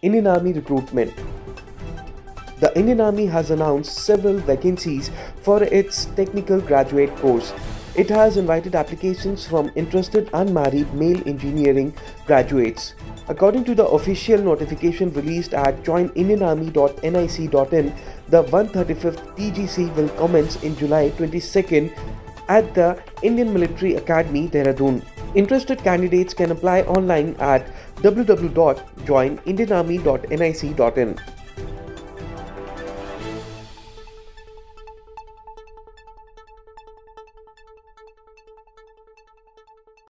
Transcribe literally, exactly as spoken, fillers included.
Indian Army recruitment. The Indian Army has announced several vacancies for its technical graduate course. It has invited applications from interested unmarried male engineering graduates. According to the official notification released at join indian army dot n i c dot in, the one thirty-fifth T G C will commence in July twenty-second at the Indian Military Academy, Dehradun. Interested candidates can apply online at w w w dot join indian army dot n i c dot in.